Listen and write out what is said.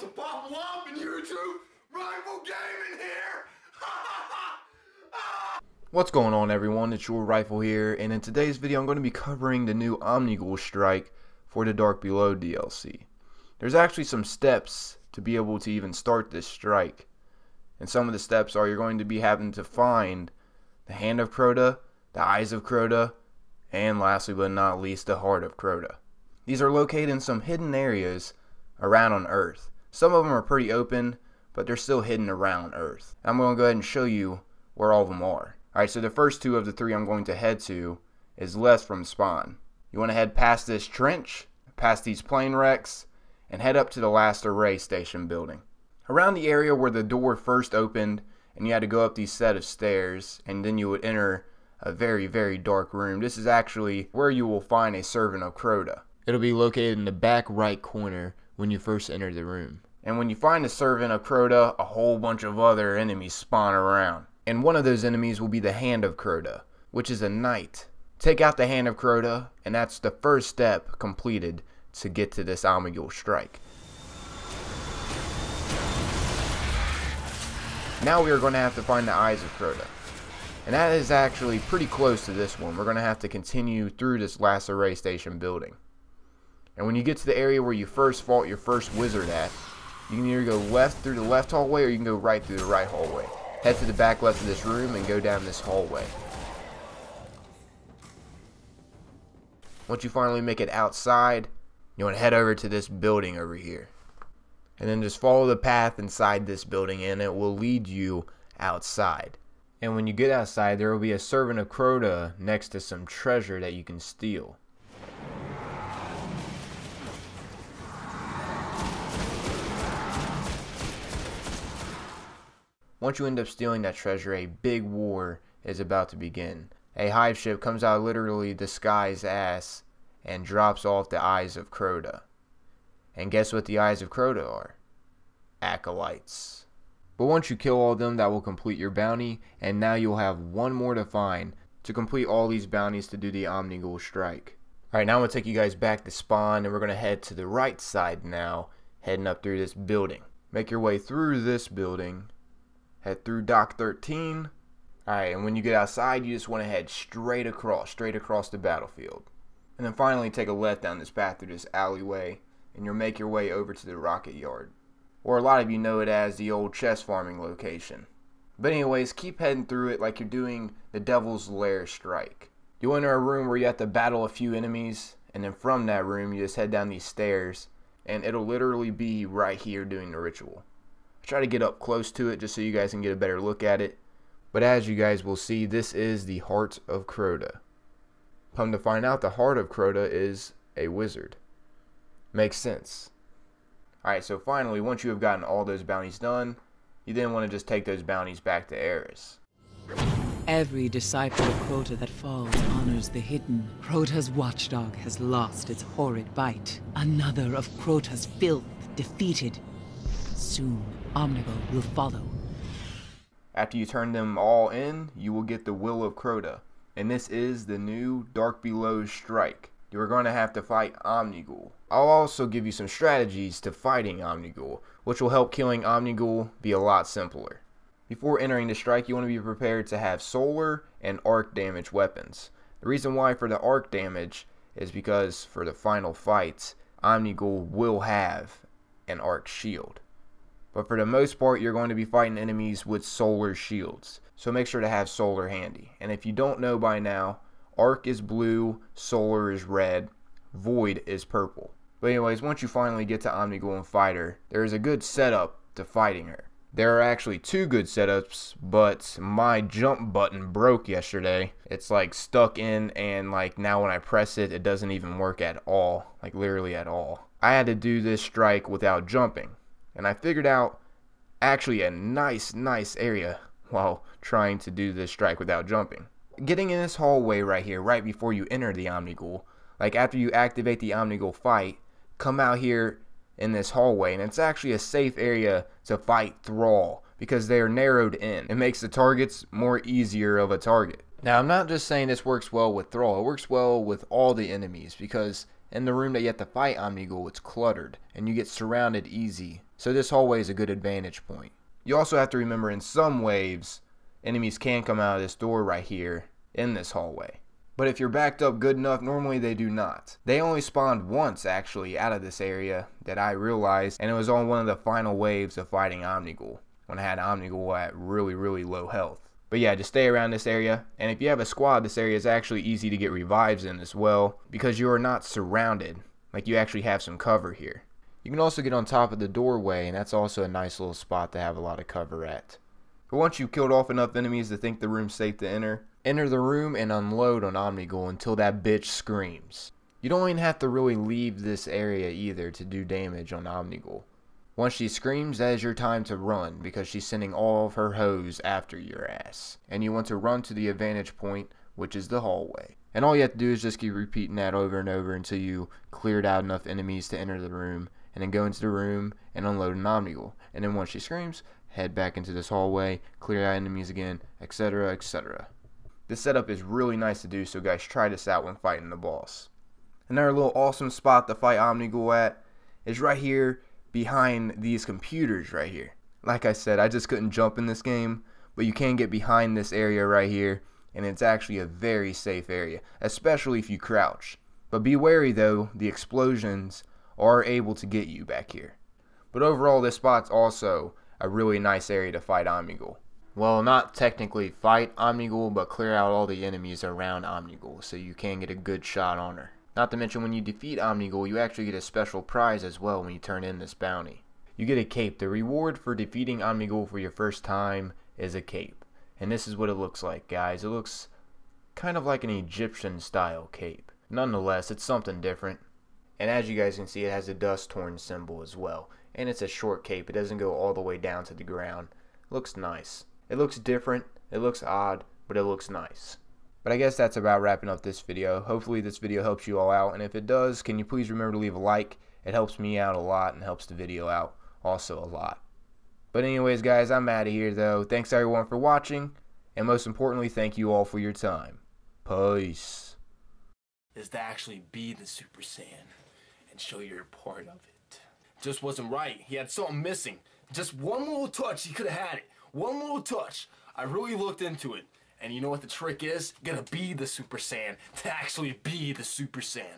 to pop up in YouTube Rifle Gaming here. What's going on, everyone? It's your Rifle here, and in today's video I'm going to be covering the new Omnigul strike for the Dark Below DLC. There's actually some steps to be able to even start this strike, and some of the steps are you're going to be having to find the Hand of Crota, the Eyes of Crota, and lastly but not least, the Heart of Crota. These are located in some hidden areas around on Earth. Some of them are pretty open, but they're still hidden around Earth. I'm going to go ahead and show you where all of them are. Alright, so the first two of the three I'm going to head to is left from spawn. You want to head past this trench, past these plane wrecks, and head up to the Last Array Station building. Around the area where the door first opened, and you had to go up these set of stairs, and then you would enter a very, very dark room. This is actually where you will find a servant of Crota. It'll be located in the back right corner when you first enter the room. And when you find a servant of Crota, a whole bunch of other enemies spawn around. And one of those enemies will be the Hand of Crota, which is a knight. Take out the Hand of Crota, and that's the first step completed to get to this Omnigul strike. Now we are going to have to find the Eyes of Crota. And that is actually pretty close to this one. We're going to have to continue through this Last Array Station building. And when you get to the area where you first fought your first wizard at, you can either go left through the left hallway, or you can go right through the right hallway. Head to the back left of this room and go down this hallway. Once you finally make it outside, you want to head over to this building over here. And then just follow the path inside this building and it will lead you outside. And when you get outside, there will be a servant of Crota next to some treasure that you can steal. Once you end up stealing that treasure, a big war is about to begin. A hive ship comes out literally the sky's ass and drops off the Eyes of Crota. And guess what the Eyes of Crota are? Acolytes. But once you kill all of them, that will complete your bounty, and now you'll have one more to find to complete all these bounties to do the Omnigul strike. Alright, now I'm going to take you guys back to spawn, and we're going to head to the right side now, heading up through this building. Make your way through this building. Head through Dock 13. Alright, and when you get outside, you just want to head straight across the battlefield. And then finally take a left down this path through this alleyway, and you'll make your way over to the rocket yard. Or a lot of you know it as the old chest farming location. But anyways, keep heading through it like you're doing the Devil's Lair strike. You enter a room where you have to battle a few enemies, and then from that room you just head down these stairs, and it'll literally be right here doing the ritual. Try to get up close to it just so you guys can get a better look at it. But as you guys will see, this is the Heart of Crota. Come to find out, the Heart of Crota is a wizard. Makes sense. Alright, so finally, once you have gotten all those bounties done, you then want to just take those bounties back to Eris. Every disciple of Crota that falls honors the hidden. Crota's watchdog has lost its horrid bite. Another of Crota's filth defeated. Soon, Omnigul will follow. After you turn them all in, you will get the Will of Crota, and this is the new Dark Below strike. You are going to have to fight Omnigul. I'll also give you some strategies to fighting Omnigul, which will help killing Omnigul be a lot simpler. Before entering the strike, you want to be prepared to have solar and arc damage weapons. The reason why for the arc damage is because for the final fights, Omnigul will have an arc shield. But for the most part, you're going to be fighting enemies with solar shields. So make sure to have solar handy. And if you don't know by now, arc is blue, solar is red, void is purple. But anyways, once you finally get to Omnigul and fight her, there is a good setup to fighting her. There are actually two good setups, but my jump button broke yesterday. It's like stuck in, and like now when I press it, it doesn't even work at all. Like literally at all. I had to do this strike without jumping. And I figured out actually a nice area while trying to do this strike without jumping. Getting in this hallway right here, right before you enter the Omnigul, like after you activate the Omnigul fight, come out here in this hallway, and it's actually a safe area to fight Thrall because they are narrowed in. It makes the targets more easier of a target. Now I'm not just saying this works well with Thrall, it works well with all the enemies because In the room that you have to fight Omnigul, it's cluttered, and you get surrounded easy, so this hallway is a good advantage point. You also have to remember, in some waves, enemies can come out of this door right here in this hallway. But if you're backed up good enough, normally they do not. They only spawned once, actually, out of this area that I realized, and it was on one of the final waves of fighting Omnigul, when I had Omnigul at really, really low health. But yeah, just stay around this area, and if you have a squad, this area is actually easy to get revives in as well, because you are not surrounded. Like, you actually have some cover here. You can also get on top of the doorway, and that's also a nice little spot to have a lot of cover at. But once you've killed off enough enemies to think the room's safe to enter, enter the room and unload on Omnigul until that bitch screams. You don't even have to really leave this area either to do damage on Omnigul. Once she screams, that is your time to run, because she's sending all of her hoes after your ass. And you want to run to the advantage point, which is the hallway. And all you have to do is just keep repeating that over and over until you cleared out enough enemies to enter the room, and then go into the room and unload an Omnigul. And then once she screams, head back into this hallway, clear out enemies again, etc., etc. This setup is really nice to do, so guys, try this out when fighting the boss. Another little awesome spot to fight Omnigul at is right here behind these computers right here. Like I said, I just couldn't jump in this game, but you can get behind this area right here, and it's actually a very safe area, especially if you crouch. But be wary though, the explosions are able to get you back here. But overall, this spot's also a really nice area to fight Omnigul. Well, not technically fight Omnigul, but clear out all the enemies around Omnigul, so you can get a good shot on her. Not to mention, when you defeat Omnigul, you actually get a special prize as well when you turn in this bounty. You get a cape. The reward for defeating Omnigul for your first time is a cape. And this is what it looks like, guys. It looks kind of like an Egyptian-style cape. Nonetheless, it's something different. And as you guys can see, it has a dust-torn symbol as well. And it's a short cape. It doesn't go all the way down to the ground. Looks nice. It looks different, it looks odd, but it looks nice. But I guess that's about wrapping up this video. Hopefully this video helps you all out, and if it does, can you please remember to leave a like? It helps me out a lot and helps the video out also a lot. But anyways, guys, I'm out of here though. Thanks everyone for watching, and most importantly, thank you all for your time. Peace. Is to actually be the Super Saiyan and show you're a part of it. Just wasn't right. He had something missing. Just one little touch, he could have had it. One little touch. I really looked into it. And you know what the trick is? Gonna be the Super Saiyan. To actually be the Super Saiyan.